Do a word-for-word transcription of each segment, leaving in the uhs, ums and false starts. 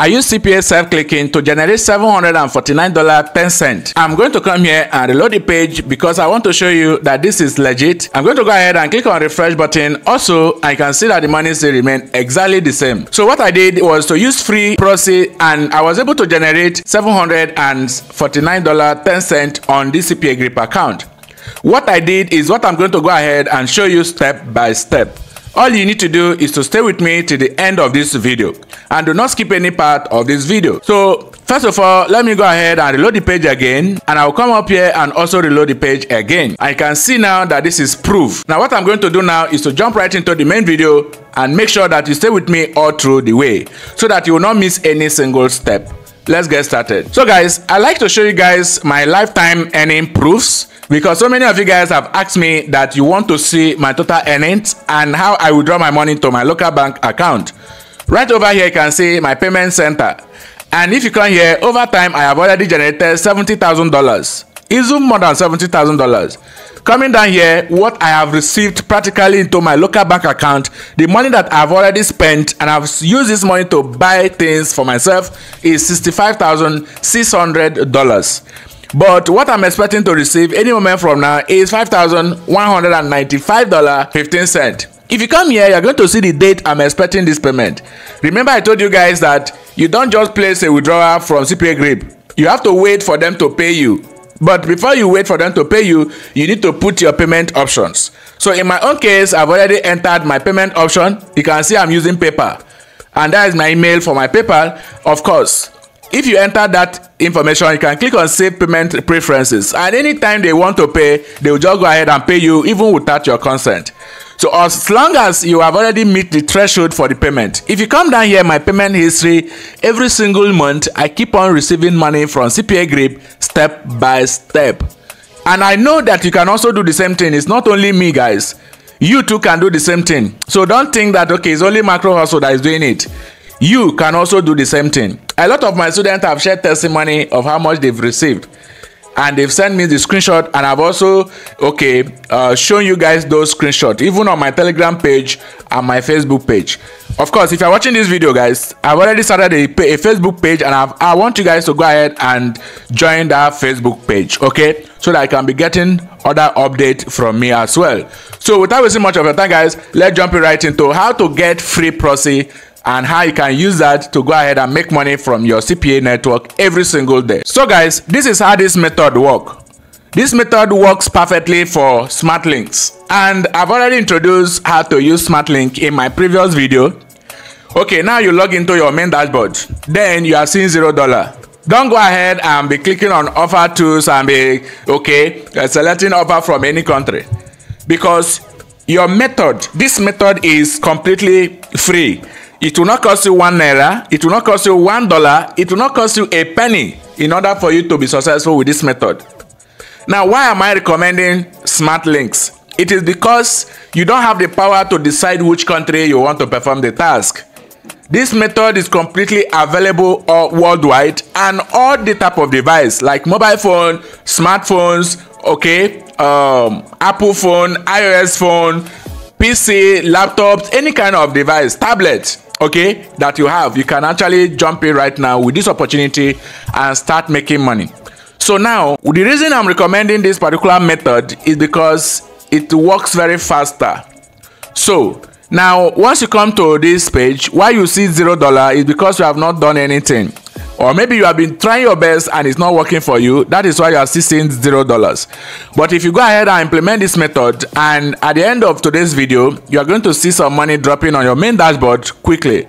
I use C P A self-clicking to generate seven hundred forty-nine dollars and ten cents. I'm going to come here and reload the page because I want to show you that this is legit. I'm going to go ahead and click on refresh button. Also, I can see that the money still remain exactly the same. So what I did was to use free proxy and I was able to generate seven hundred forty-nine dollars and ten cents on this CPAGrip account. What I did is what I'm going to go ahead and show you step by step. All you need to do is to stay with me to the end of this video and do not skip any part of this video. So first of all, let me go ahead and reload the page again, and I'll come up here and also reload the page again. I can see now that this is proof. Now what I'm going to do now is to jump right into the main video and make sure that you stay with me all through the way so that you will not miss any single step. Let's get started. So guys, I like to show you guys my lifetime earning proofs because so many of you guys have asked me that you want to see my total earnings and how I withdraw my money to my local bank account. Right over here you can see my payment center, and if you come here, over time I have already generated seventy thousand dollars, even more than seventy thousand dollars. Coming down here, what I have received practically into my local bank account, the money that I've already spent and I've used this money to buy things for myself, is sixty-five thousand six hundred dollars. But what I'm expecting to receive any moment from now is five thousand one hundred ninety-five dollars and fifteen cents. If you come here, you're going to see the date I'm expecting this payment. Remember I told you guys that you don't just place a withdrawal from CPAGrip. You have to wait for them to pay you. But before you wait for them to pay you, you need to put your payment options. So in my own case, I've already entered my payment option. You can see I'm using PayPal. And that is my email for my PayPal. Of course, if you enter that information, you can click on Save Payment Preferences. And anytime they want to pay, they will just go ahead and pay you even without your consent. So as long as you have already met the threshold for the payment. If you come down here, my payment history, every single month, I keep on receiving money from CPAGrip step by step. And I know that you can also do the same thing. It's not only me, guys. You too can do the same thing. So don't think that, okay, it's only Macro Hustle that is doing it. You can also do the same thing. A lot of my students have shared testimony of how much they've received. And they've sent me the screenshot, and I've also okay uh, shown you guys those screenshots even on my Telegram page and my Facebook page. Of course, if you're watching this video, guys, I've already started a, a Facebook page, and I've, I want you guys to go ahead and join that Facebook page, okay, so that I can be getting other updates from me as well. So without wasting much of your time, guys, let's jump right into how to get free proxy and how you can use that to go ahead and make money from your C P A network every single day. So guys, this is how this method works. This method works perfectly for smart links, and I've already introduced how to use smart link in my previous video. Okay, now you log into your main dashboard, then you are seeing zero dollar. Don't go ahead and be clicking on offer tools and be okay selecting offer from any country, because your method, this method is completely free. It will not cost you one naira, it will not cost you one dollar, it will not cost you a penny in order for you to be successful with this method. Now, why am I recommending smart links? It is because you don't have the power to decide which country you want to perform the task. This method is completely available worldwide and all the type of device like mobile phone, smartphones, okay, um, Apple phone, iOS phone, P C, laptops, any kind of device, tablets, okay, that you have. You can actually jump in right now with this opportunity and start making money. So now, the reason I'm recommending this particular method is because it works very faster. So now, once you come to this page, why you see zero dollar is because you have not done anything, or maybe you have been trying your best and it's not working for you. That is why you are still seeing zero dollars. But if you go ahead and implement this method, and at the end of today's video, you are going to see some money dropping on your main dashboard quickly.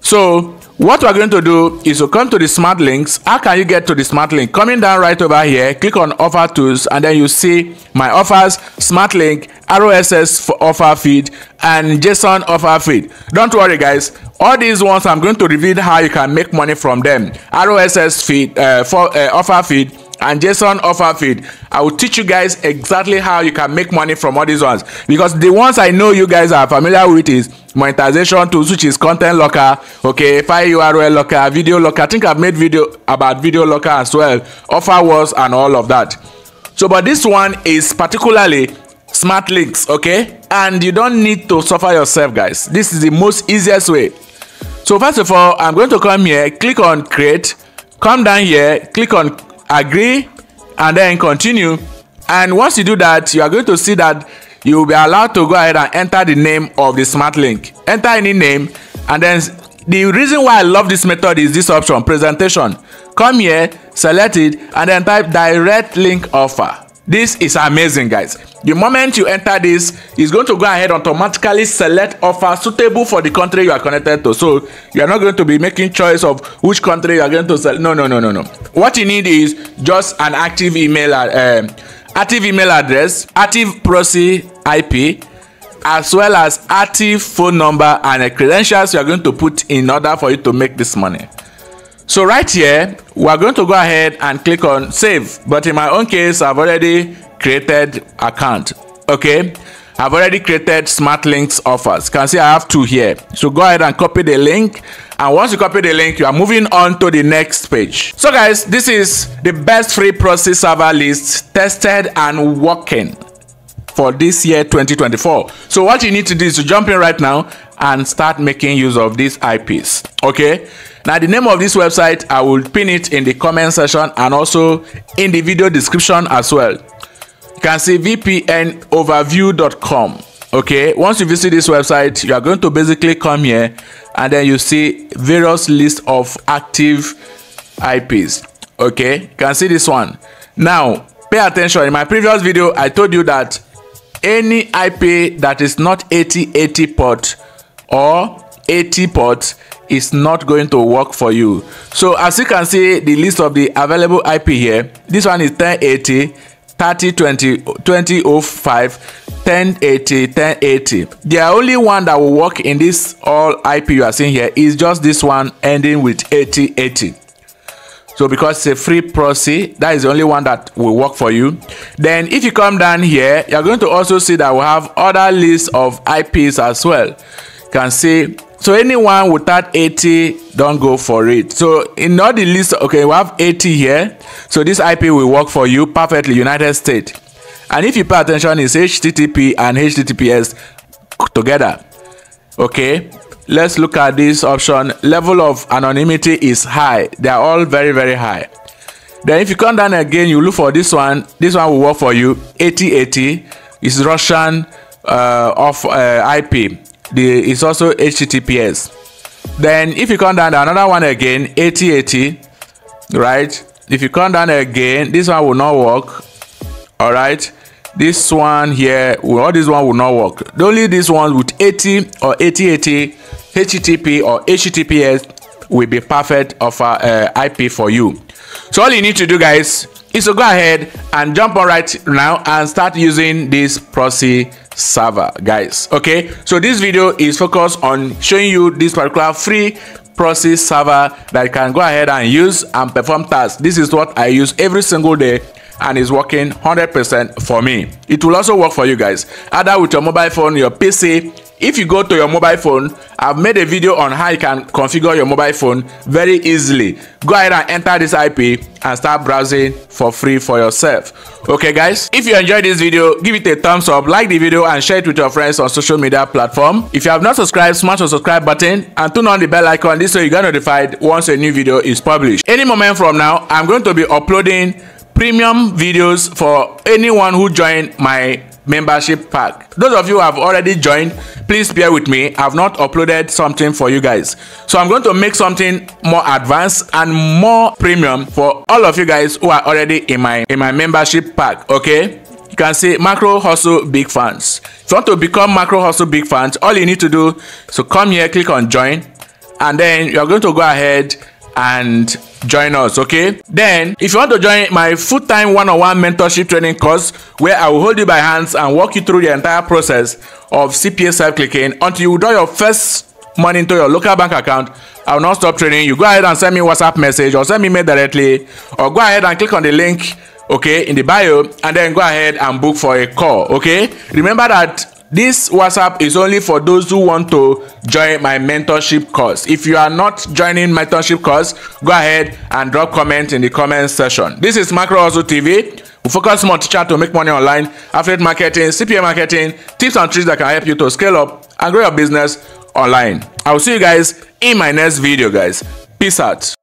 So what we're going to do is to come to the smart links. How can you get to the smart link? Coming down right over here, click on offer tools, and then you see my offers, smart link, R S S for offer feed, and JSON offer feed. Don't worry, guys, all these ones I'm going to reveal how you can make money from them. R S S feed, uh, for uh, offer feed, and JSON offer feed. I will teach you guys exactly how you can make money from all these ones, because the ones I know you guys are familiar with is monetization tools, which is content locker, okay, file U R L locker, video locker. I think I've made video about video locker as well, offer walls, and all of that. So but this one is particularly smart links, okay, and you don't need to suffer yourself, guys. This is the most easiest way. So first of all, I'm going to come here, click on create, come down here, click on agree, and then continue. And once you do that, you are going to see that you will be allowed to go ahead and enter the name of the smart link. Enter any name, and then the reason why I love this method is this option, presentation. Come here, select it, and then type direct link offer. This is amazing, guys. The moment you enter this, it's going to go ahead automatically select offer suitable for the country you are connected to. So you are not going to be making choice of which country you are going to sell. No, no, no, no, no. What you need is just an active email, uh, active email address, active proxy I P, as well as active phone number and the credentials you are going to put in order for you to make this money. So right here, we are going to go ahead and click on save. But in my own case, I've already created account. Okay, I've already created smart links offers. You can see I have two here. So go ahead and copy the link. And once you copy the link, you are moving on to the next page. So guys, this is the best free proxy server list tested and working for this year twenty twenty-four. So what you need to do is to jump in right now and start making use of these I Ps. Okay, now the name of this website, I will pin it in the comment section and also in the video description as well. You can see v p n overview dot com. Okay, once you visit this website, you are going to basically come here and then you see various list of active I Ps. Okay, you can see this one. Now pay attention, in my previous video I told you that any I P that is not eighty eighty port or eighty port is not going to work for you. So as you can see, the list of the available I P here, this one is ten eighty, thirty twenty, twenty oh five, ten eighty, ten eighty. The only one that will work in this all I P you are seeing here is just this one ending with eighty eighty. So because it's a free proxy, that is the only one that will work for you. Then if you come down here, you're going to also see that we have other lists of I Ps as well. You can see, so anyone without eighty, don't go for it. So in all the list, okay, we have eighty here. So this I P will work for you perfectly, United States. And if you pay attention, it's H T T P and H T T P S together. Okay, let's look at this option. Level of anonymity is high. They are all very, very high. Then if you come down again, you look for this one. This one will work for you. eighty eighty is Russian uh, of uh, I P. The, it's also H T T P S. Then if you come down another one again, eighty eighty, right? If you come down again, this one will not work. All right, this one here, well, this one will not work. Only this one with eighty or eighty eighty, H T T P or H T T P S will be perfect offer uh, I P for you. So all you need to do, guys, is to go ahead and jump on right now and start using this proxy server, guys. Okay, so this video is focused on showing you this particular free proxy server that you can go ahead and use and perform tasks. This is what I use every single day, and is working one hundred percent for me. It will also work for you guys, either with your mobile phone, your P C. If you go to your mobile phone, I've made a video on how you can configure your mobile phone very easily. Go ahead and enter this I P and start browsing for free for yourself. Okay guys, if you enjoyed this video, give it a thumbs up, like the video and share it with your friends on social media platform. If you have not subscribed, smash the subscribe button and turn on the bell icon. This way you get notified once a new video is published. Any moment from now, I'm going to be uploading premium videos for anyone who joined my membership pack. Those of you who have already joined, please bear with me. I've not uploaded something for you guys. So I'm going to make something more advanced and more premium for all of you guys who are already in my in my membership pack. Okay, you can see Macro Hustle Big Fans. If you want to become Macro Hustle Big Fans, all you need to do is to come here, click on join, and then you're going to go ahead and join us. Okay, then if you want to join my full-time one-on-one mentorship training course, where I will hold you by hands and walk you through the entire process of C P A self-clicking until you draw your first money into your local bank account, I will not stop training you. Go ahead and send me WhatsApp message or send me mail directly, or go ahead and click on the link, okay, in the bio, and then go ahead and book for a call. Okay, remember that this WhatsApp is only for those who want to join my mentorship course. If you are not joining mentorship course, go ahead and drop comment in the comment section. This is Macro Hustle T V. We focus more on teaching to make money online, affiliate marketing, C P A marketing, tips and tricks that can help you to scale up and grow your business online. I will see you guys in my next video, guys. Peace out.